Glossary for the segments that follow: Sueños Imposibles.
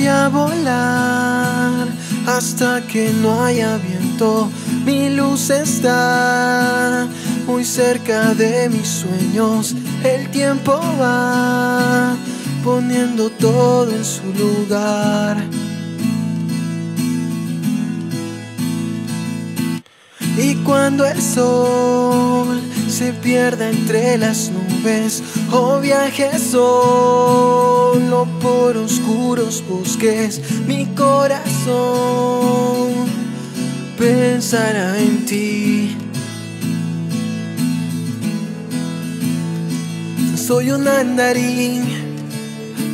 voy a volar hasta que no haya viento. Mi luz está muy cerca de mis sueños. El tiempo va poniendo todo en su lugar. Y cuando el sol se pierda entre las nubes, o viaje solo por oscuros bosques, mi corazón pensará en ti. Soy un andarín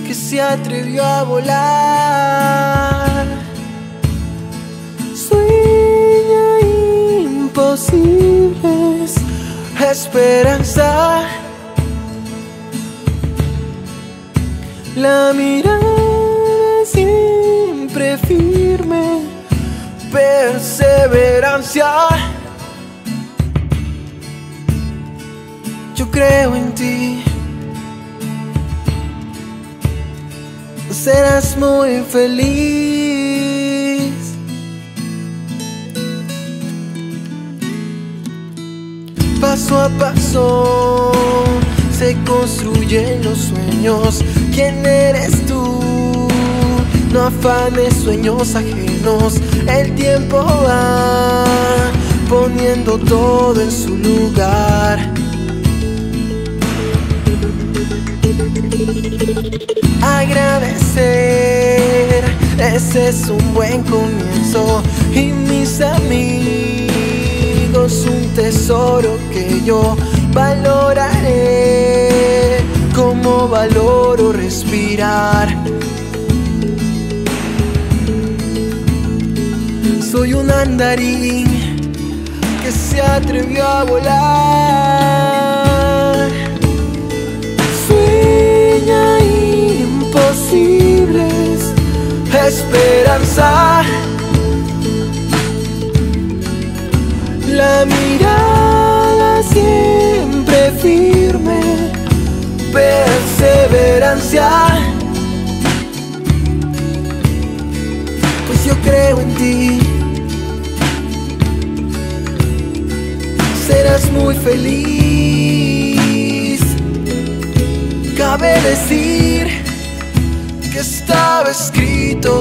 que se atrevió a volar. Sueña imposibles, esperanza. La mirada siempre firme, perseverancia. Yo creo en ti. Serás muy feliz. Paso a paso se construyen los sueños. ¿Quién eres tú? No afanes sueños ajenos. El tiempo va poniendo todo en su lugar. Agradecer, ese es un buen comienzo. Y mis amigos, un tesoro que yo valoraré como valoro respirar. Soy un andarín que se atrevió a volar. Sueña imposibles, esperanza. La mirada siempre firme, perseverancia. Pues yo creo en ti. Serás muy feliz. Cabe decir que estaba escrito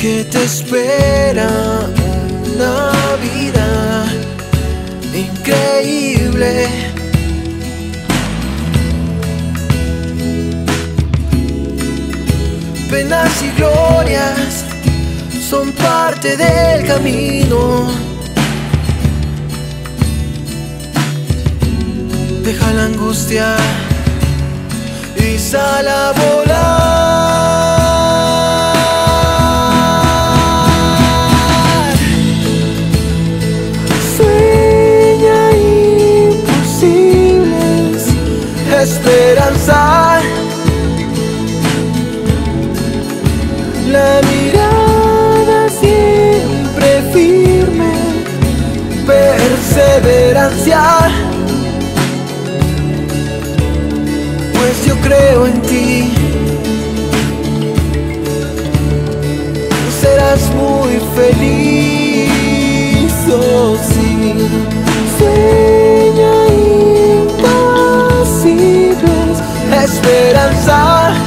que te espera una vida increíble. Penas y glorias son parte del camino. Deja la angustia y sal a volar. Sueña imposibles, esperanza. La mirada siempre firme, perseverancia. Yo creo en ti. Serás muy feliz, oh sí. Sueña imposibles, esperanza.